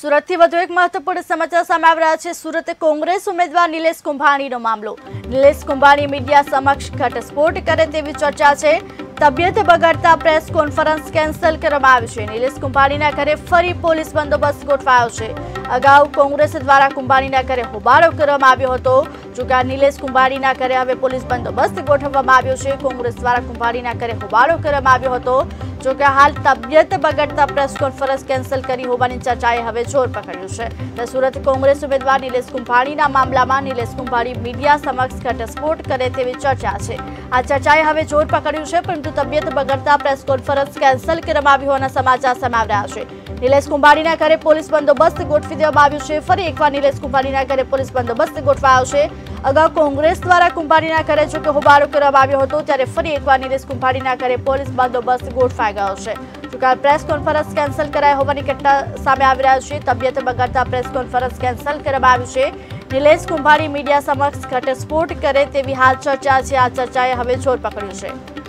સુરતથી વધુ એક મહત્વપૂર્ણ સમાચાર સામે આવી રહ્યા છે। સુરત કોંગ્રેસ ઉમેદવાર નિલેશ કુંભાણીનો મામલો। નિલેશ કુંભાણી મીડિયા સમક્ષ ઘટસ્ફોટ કરે તેવી ચર્ચા છે। તબિયત બગડતા પ્રેસ કોન્ફરન્સ કેન્સલ કરવામાં આવી છે। નિલેશ કુંભાણીના ઘરે ફરી પોલીસ બંદોબસ્ત ગોઠવાયો છે। અગાઉ કોંગ્રેસ દ્વારા કુંભાણીના ઘરે હોબાળો કરવામાં આવ્યો હતો, જોકે નિલેશ કુંભાણીના ઘરે હવે પોલીસ બંદોબસ્ત ગોઠવવામાં આવ્યો છે। કોંગ્રેસ દ્વારા કુંભાણીના ઘરે હોબાળો કરવામાં આવ્યો હતો, जो कि हाल तबियत बगड़ता प्रेस कॉन्फ्रेंस केन्सल करी होवानी चर्चाए हवे जोर पकड़्यु छे। तो सूरत कोंग्रेस उम्मीदवार निलेश कुंभाणीना मामलामां निलेश कुंभाणी मीडिया समक्ष घटस्फोट करे तेवी चर्चा छे। आ चर्चाए हवे जोर पकड़्यु छे, परंतु तबियत बगड़ता प्रेस कॉन्फ्रेंस केन्सल करवामां आवी होवाना समाचार सामे आवी रह्या छे। निलेश कुंभाणीना घरे पोलीस बंदोबस्त गोठवी देवामां आव्यो छे। फरी एकवार निलेश कुंभाणीना घरे पोलीस बंदोबस्त गोठवायो छे। अगाउ कोंग्रेस द्वारा कुंभाणीना घरे जो कि होबाळो करवामां आव्यो हतो, त्यारे फरी एकवार निलेश कुंभाणीना घरे पोलीस बंदोबस्त गोठवायो ગયો છે। જોકે પ્રેસ કોન્ફરન્સ કેન્સલ કરાઈ હોવાની ઘટના સામે આવી રહી છે। તબિયત બગડતા પ્રેસ કોન્ફરન્સ કેન્સલ કરવામાં આવી છે। નિલેશ કુંભાણી મીડિયા સમક્ષ ઘટસ્ફોટ કરે તેવી હાલ ચર્ચા છે। આ ચર્ચાએ હવે જોર પકડ્યું છે।